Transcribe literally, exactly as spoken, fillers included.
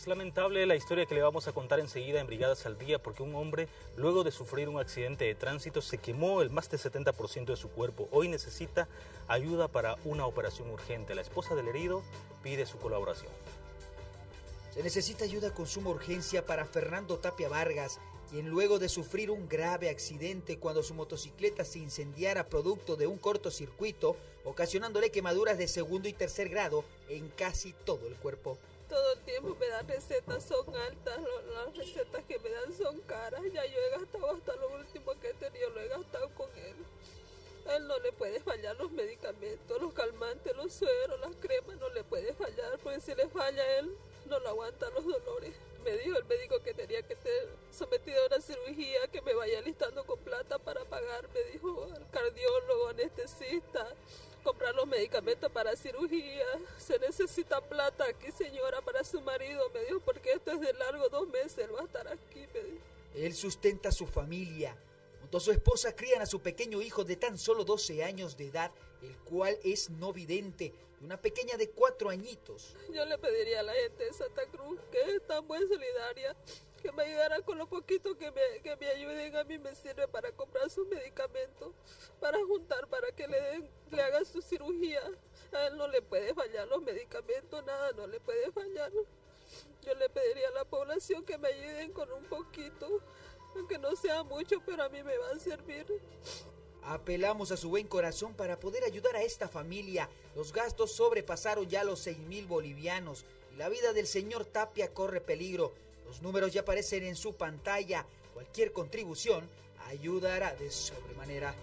Es lamentable la historia que le vamos a contar enseguida en Brigadas al Día, porque un hombre, luego de sufrir un accidente de tránsito, se quemó el más del setenta por ciento de su cuerpo. Hoy necesita ayuda para una operación urgente. La esposa del herido pide su colaboración. Se necesita ayuda con suma urgencia para Fernando Tapia Vargas, quien luego de sufrir un grave accidente cuando su motocicleta se incendiara producto de un cortocircuito, ocasionándole quemaduras de segundo y tercer grado en casi todo el cuerpo. Todo el tiempo me dan recetas, son altas, las recetas que me dan son caras, ya yo he gastado hasta lo último que he tenido, lo he gastado con él. A él no le puede fallar los medicamentos, los calmantes, los sueros, las cremas, no le puede fallar, porque si le falla a él, no lo aguanta los dolores. Me dijo el médico que tenía que estar sometido a una cirugía, que me vaya listando con plata para pagar, me dijo el cardiólogo, anestesista, comprar los medicamentos para cirugía. Se necesita plata aquí, señora, para su marido, me dijo, porque esto es de largo, dos meses, él va a estar aquí, me dijo. Él sustenta a su familia. Junto a su esposa crían a su pequeño hijo de tan solo doce años de edad, el cual es no vidente, y una pequeña de cuatro añitos. Yo le pediría a la gente de Santa Cruz, que es tan buena solidaria, que me ayudara con lo poquito que me, que me ayuden. A mí me sirve para comprar sus medicamentos, para juntar, para que le, den, le hagan su cirugía. A él no le puede fallar los medicamentos, nada, no le puede fallar. Yo le pediría a la población que me ayuden con un poquito, aunque no sea mucho, pero a mí me va a servir. Apelamos a su buen corazón para poder ayudar a esta familia. Los gastos sobrepasaron ya los seis mil bolivianos y la vida del señor Tapia corre peligro. Los números ya aparecen en su pantalla. Cualquier contribución ayudará de sobremanera.